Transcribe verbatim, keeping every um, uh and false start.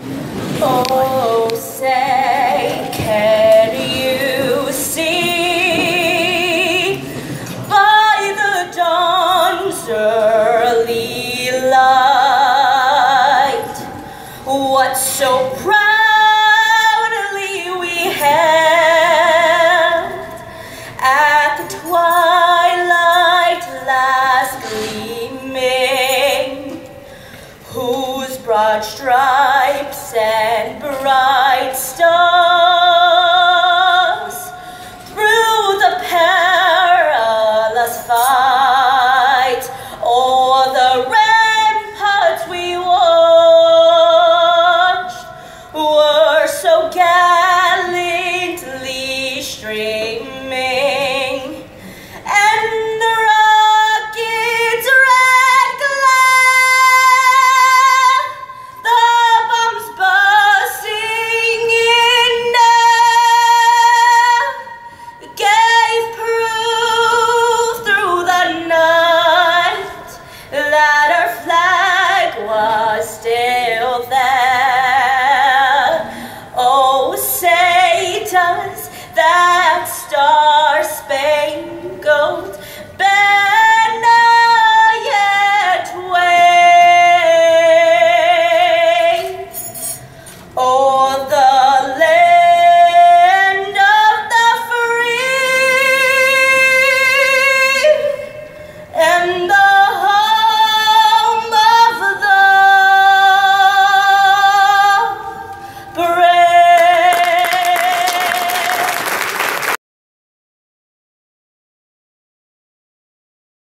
Oh, say, can you see by the dawn's early light what so proudly we held at the twilight last gleaming, whose broad stripes and bright stars